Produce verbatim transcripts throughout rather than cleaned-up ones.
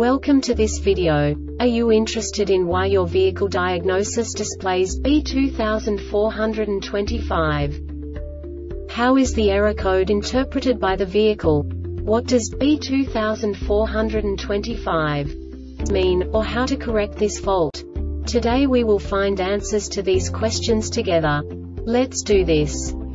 Welcome to this video. Are you interested in why your vehicle diagnosis displays B two four two five? How is the error code interpreted by the vehicle? What does B two four two five mean, or how to correct this fault? Today we will find answers to these questions together. Let's do this.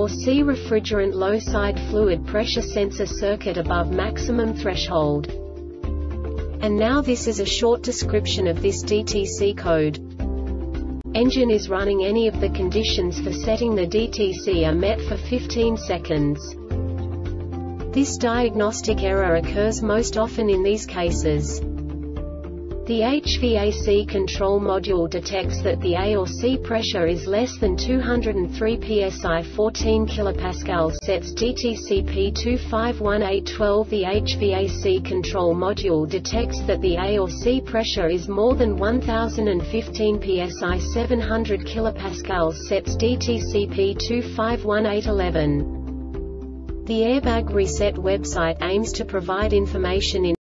or C refrigerant low side fluid pressure sensor circuit above maximum threshold. And now this is a short description of this D T C code. Engine is running. Any of the conditions for setting the D T C are met for fifteen seconds. This diagnostic error occurs most often in these cases. The H V A C control module detects that the A or C pressure is less than two hundred three P S I fourteen kPa, sets D T C P two five one eight twelve. The H V A C control module detects that the A or C pressure is more than one thousand fifteen P S I seven hundred kPa, sets D T C P two five one eight eleven. The Airbag Reset website aims to provide information in